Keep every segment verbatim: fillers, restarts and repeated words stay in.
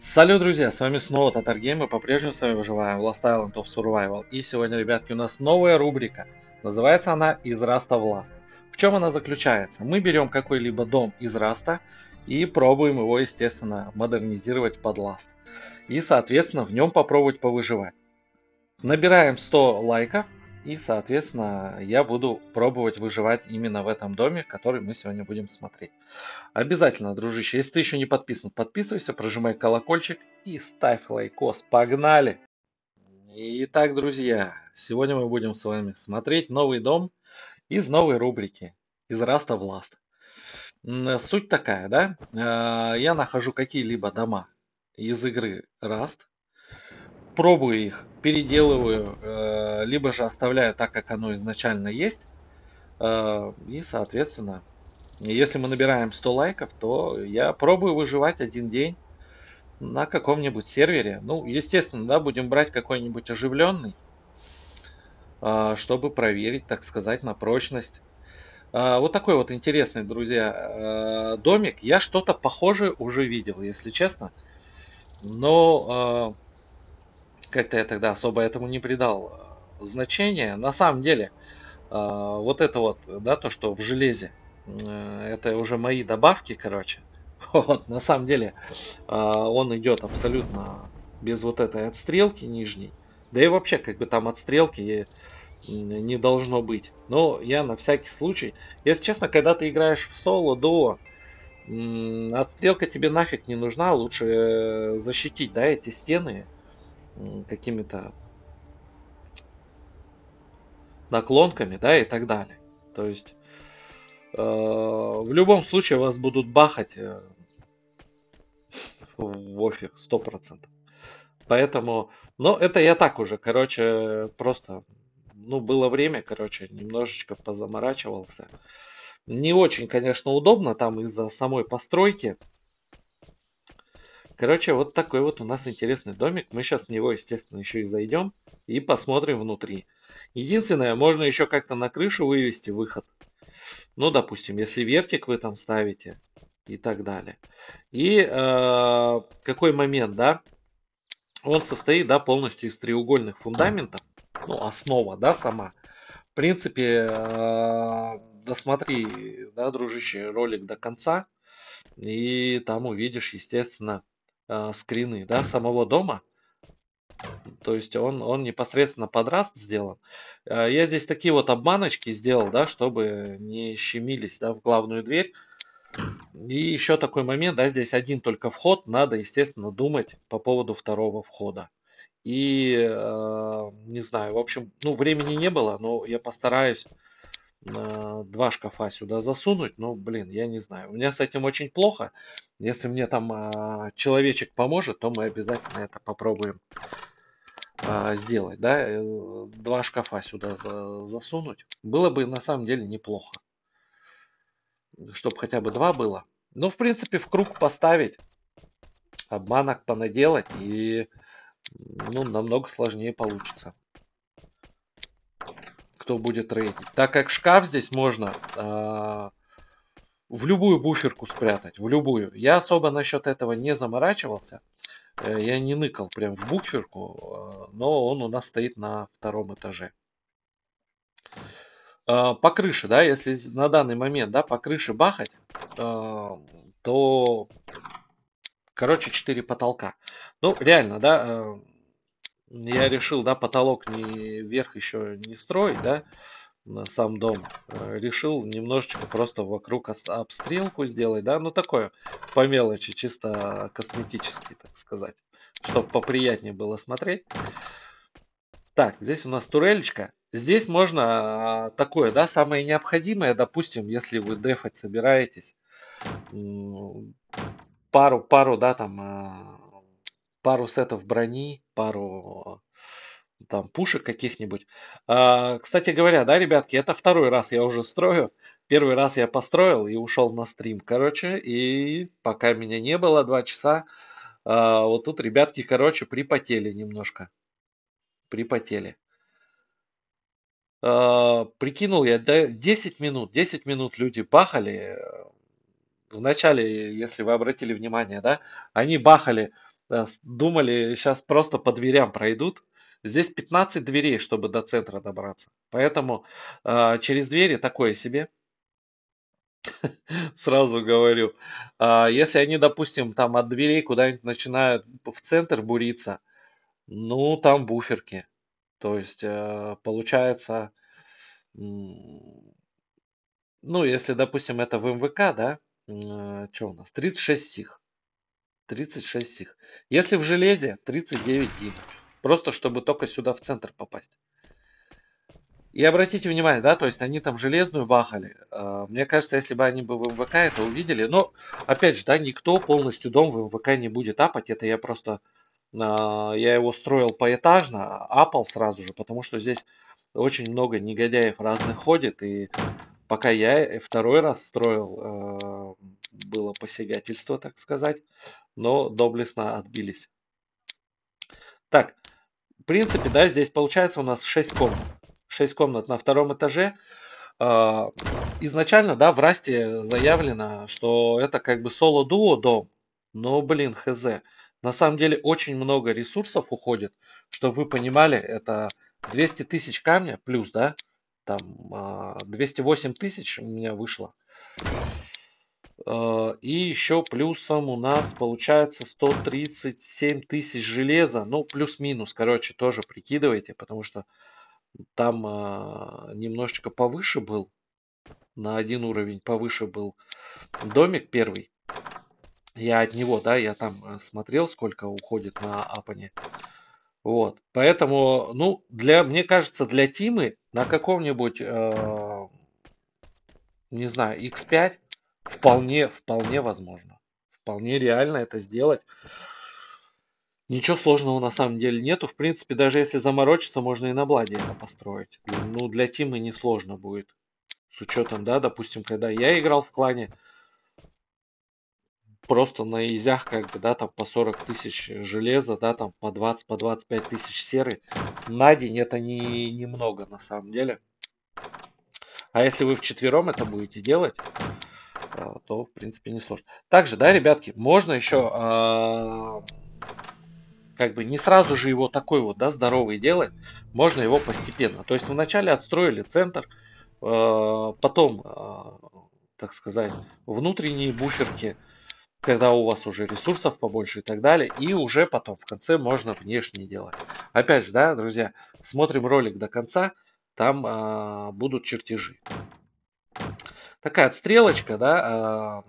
Салют, друзья, с вами снова Татаргейм, мы по-прежнему с вами выживаем в Last Island of Survival. И сегодня, ребятки, у нас новая рубрика. Называется она «Из Раста Власт». В чем она заключается? Мы берем какой-либо дом из Раста и пробуем его, естественно, модернизировать под Last. И, соответственно, в нем попробовать повыживать. Набираем сто лайков и, соответственно, я буду пробовать выживать именно в этом доме, который мы сегодня будем смотреть. Обязательно, дружище, если ты еще не подписан, подписывайся, прожимай колокольчик и ставь лайкос. Погнали! Итак, друзья, сегодня мы будем с вами смотреть новый дом из новой рубрики «Из Раста Власт». Суть такая, да? Я нахожу какие-либо дома из игры Rust, пробую их, переделываю, либо же оставляю так, как оно изначально есть. И, соответственно, если мы набираем сто лайков, то я пробую выживать один день на каком-нибудь сервере. Ну, естественно, да, будем брать какой-нибудь оживленный, чтобы проверить, так сказать, на прочность. Вот такой вот интересный, друзья, домик. Я что-то похожее уже видел, если честно. Но как-то я тогда особо этому не придал значения. На самом деле, вот это вот, да, то, что в железе, это уже мои добавки, короче. Вот, на самом деле, он идет абсолютно без вот этой отстрелки нижней. Да и вообще, как бы там отстрелки не должно быть. Но я на всякий случай, если честно, когда ты играешь в соло, дуо, отстрелка тебе нафиг не нужна. Лучше защитить, да, эти стены какими-то наклонками, да, и так далее. То есть э, в любом случае вас будут бахать э, в офиг сто процентов. Поэтому, но это я так уже, короче, просто... Ну, было время, короче, немножечко позаморачивался. Не очень, конечно, удобно там из-за самой постройки. Короче, вот такой вот у нас интересный домик. Мы сейчас в него, естественно, еще и зайдем и посмотрим внутри. Единственное, можно еще как-то на крышу вывести выход. Ну, допустим, если вертик вы там ставите и так далее. И э, какой момент, да? Он состоит, да, полностью из треугольных фундаментов. Ну, основа, да, сама. В принципе, э, досмотри, да, дружище, ролик до конца. И там увидишь, естественно, э, скрины, да, самого дома. То есть он, он непосредственно под Rust сделан. Э, я здесь такие вот обманочки сделал, да, чтобы не щемились, да, в главную дверь. И еще такой момент, да, здесь один только вход. Надо, естественно, думать по поводу второго входа. И э, не знаю, в общем, ну, времени не было, но я постараюсь э, два шкафа сюда засунуть. Но, блин, я не знаю. У меня с этим очень плохо. Если мне там э, человечек поможет, то мы обязательно это попробуем э, сделать. Да? Два шкафа сюда за, засунуть. Было бы на самом деле неплохо. Чтобы хотя бы два было. Ну, в принципе, в круг поставить, обманок понаделать и... Ну, намного сложнее получится, кто будет рейдить. Так как шкаф здесь можно э, в любую буферку спрятать, в любую. Я особо насчет этого не заморачивался, э, я не ныкал прям в буферку, э, но он у нас стоит на втором этаже. Э, по крыше, да, если на данный момент, да, по крыше бахать, э, то... Короче, четыре потолка. Ну, реально, да, я решил, да, потолок не вверх еще не строить, да, на сам дом. Решил немножечко просто вокруг обстрелку сделать, да, ну, такое, по мелочи, чисто косметически, так сказать, чтобы поприятнее было смотреть. Так, здесь у нас турелечка. Здесь можно такое, да, самое необходимое, допустим, если вы дефать собираетесь, пару, пару, да, там, пару сетов брони, пару, там, пушек каких-нибудь. Кстати говоря, да, ребятки, это второй раз я уже строю. Первый раз я построил и ушел на стрим, короче, и пока меня не было два часа, А, вот тут ребятки, короче, припотели немножко. Припотели. А, прикинул я, да, десять минут. десять минут люди бахали. Вначале, если вы обратили внимание, да, они бахали, э, с- думали, сейчас просто по дверям пройдут. Здесь пятнадцать дверей, чтобы до центра добраться. Поэтому э, через двери такое себе, сразу говорю. А, если они, допустим, там от дверей куда-нибудь начинают в центр буриться, ну, там буферки. То есть, э, получается, м, ну, если, допустим, это в МВК, да, что у нас? тридцать шесть сих. тридцать шесть сих. Если в железе, тридцать девять дим. Просто чтобы только сюда в центр попасть. И обратите внимание, да, то есть они там железную бахали. А, Мне кажется, если бы они бы в МВК это увидели, но, опять же, да, никто полностью дом в МВК не будет апать. Это я просто, а, я его строил поэтажно, а апал сразу же, потому что здесь очень много негодяев разных ходит, и пока я второй раз строил, э, было посягательство, так сказать, но доблестно отбились. Так, в принципе, да, здесь получается у нас шесть комнат. шесть комнат на втором этаже. А, Изначально, да, в Расте заявлено, что это как бы соло-дуо дом. Но, блин, хз. На самом деле очень много ресурсов уходит. Чтобы вы понимали, это двести тысяч камня плюс, да, там а, двести восемь тысяч у меня вышло. Э, И еще плюсом у нас получается сто тридцать семь тысяч железа. Ну, плюс-минус, короче, тоже прикидывайте, потому что там а, немножечко повыше был, на один уровень повыше был домик первый. Я от него, да, я там а, смотрел, сколько уходит на апане. Вот, поэтому, ну, для, мне кажется, для Тимы на каком-нибудь, э, не знаю, икс пять вполне, вполне возможно. Вполне реально это сделать. Ничего сложного на самом деле нету. В принципе, даже если заморочиться, можно и на бладе это построить. Ну, для Тимы несложно будет. С учетом, да, допустим, когда я играл в клане, просто на изях, как бы, да, там по сорок тысяч железа, да, там по двадцать, по двадцать пять тысяч серы. На день это не, немного на самом деле. А если вы вчетвером это будете делать, а, то, в принципе, несложно. Также, да, ребятки, можно еще, а, как бы не сразу же его такой вот, да, здоровый делать, можно его постепенно. То есть вначале отстроили центр, э, потом, э, так сказать, внутренние буферки, когда у вас уже ресурсов побольше и так далее, и уже потом в конце можно внешний делать. Опять же, да, друзья, смотрим ролик до конца, там а, будут чертежи. Такая отстрелочка, да, а,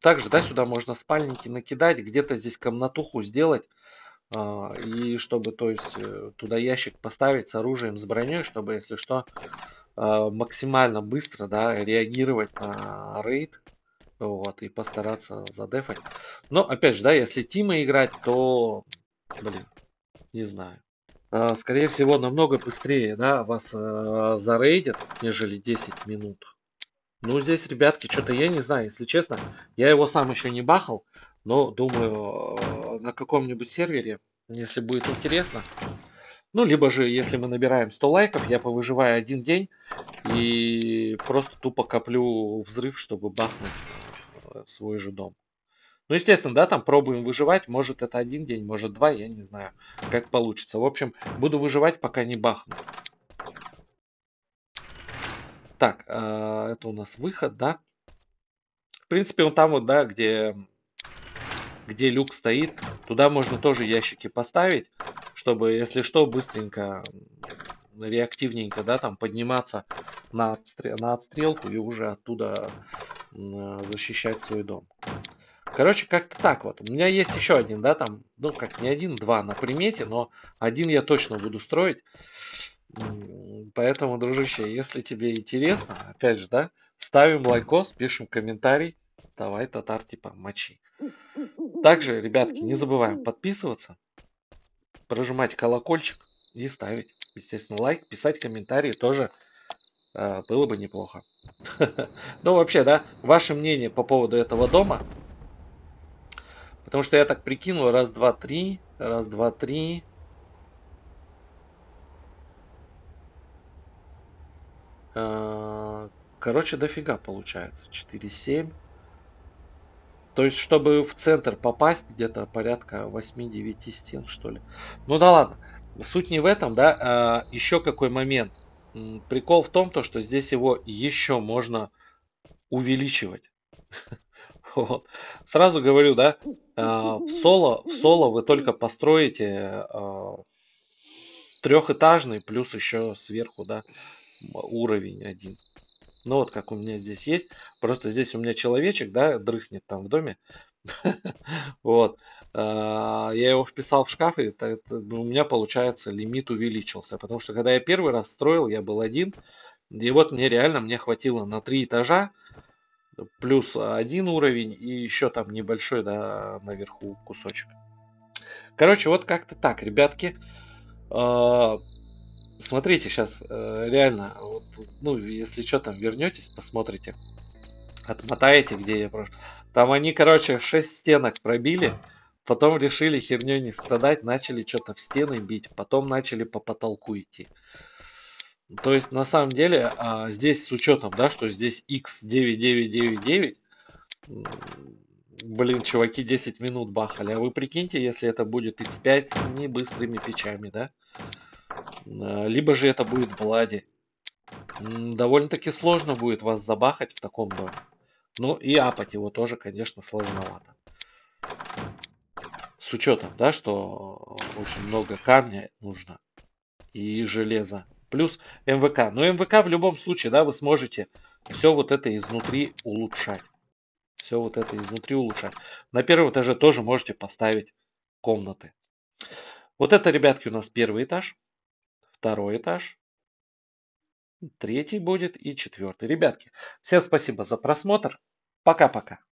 также, да, сюда можно спальники накидать, где-то здесь комнатуху сделать, а, и чтобы, то есть, э, туда ящик поставить с оружием, с броней, чтобы, если что, а, максимально быстро, да, реагировать на рейд, вот, и постараться задефать. Но, опять же, да, если Тима играть, то, блин, не знаю. А, Скорее всего, намного быстрее, да, вас э, зарейдят, нежели десять минут. Ну, здесь, ребятки, что-то я не знаю, если честно. Я его сам еще не бахал, но думаю, э, на каком-нибудь сервере, если будет интересно. Ну, либо же, если мы набираем сто лайков, я повыживаю один день и просто тупо коплю взрыв, чтобы бахнуть э, свой же дом. Ну, естественно, да, там пробуем выживать. Может, это один день, может, два, я не знаю, как получится. В общем, буду выживать, пока не бахну. Так, а, это у нас выход, да. В принципе, он там вот, да, где, где люк стоит, туда можно тоже ящики поставить, чтобы, если что, быстренько, м, реактивненько, да, там подниматься на, отстре- на отстрелку и уже оттуда м, э, защищать свой дом. Короче, как-то так вот. У меня есть еще один, да, там, ну, как не один, два на примете, но один я точно буду строить. М, Поэтому, дружище, если тебе интересно, опять же, да, ставим лайкос, пишем комментарий. Давай, татар, типа, мочи. Также, ребятки, не забываем подписываться, прожимать колокольчик и ставить, естественно, лайк, писать комментарии тоже э, было бы неплохо. Ну, вообще, да, ваше мнение по поводу этого дома, Потому что я так прикинул, раз, два, три, раз, два, три. Короче, дофига получается. четыре, семь. То есть, чтобы в центр попасть, где-то порядка восьми-девяти стен, что ли. Ну да ладно. Суть не в этом, да. Еще какой момент. Прикол в том, то, что здесь его еще можно увеличивать. Вот. Сразу говорю, да, в соло, в соло вы только построите трехэтажный, плюс еще сверху, да, уровень один. Ну вот как у меня здесь есть. Просто здесь у меня человечек, да, дрыхнет там в доме. Вот. Я его вписал в шкаф, и у меня, получается, лимит увеличился. Потому что когда я первый раз строил, я был один. И вот мне реально, мне хватило на три этажа. Плюс один уровень и еще там небольшой, да, наверху кусочек. Короче, вот как-то так, ребятки. Смотрите, сейчас реально, вот, ну, если что, там вернетесь, посмотрите. Отмотаете, где я прошу. Там они, короче, шесть стенок пробили. Потом решили херней не страдать. Начали что-то в стены бить. Потом начали по потолку идти. То есть, на самом деле, здесь с учетом, да, что здесь икс девять девять девять девять, блин, чуваки десять минут бахали. А вы прикиньте, если это будет икс пять с небыстрыми печами, да? Либо же это будет блади. Довольно-таки сложно будет вас забахать в таком доме. Ну и апать его тоже, конечно, сложновато. С учетом, да, что очень много камня нужно и железа. Плюс МВК. Но МВК в любом случае, да, вы сможете все вот это изнутри улучшать. Все вот это изнутри улучшать. На первом этаже тоже можете поставить комнаты. Вот это, ребятки, у нас первый этаж. Второй этаж. Третий будет и четвертый. Ребятки, всем спасибо за просмотр. Пока-пока.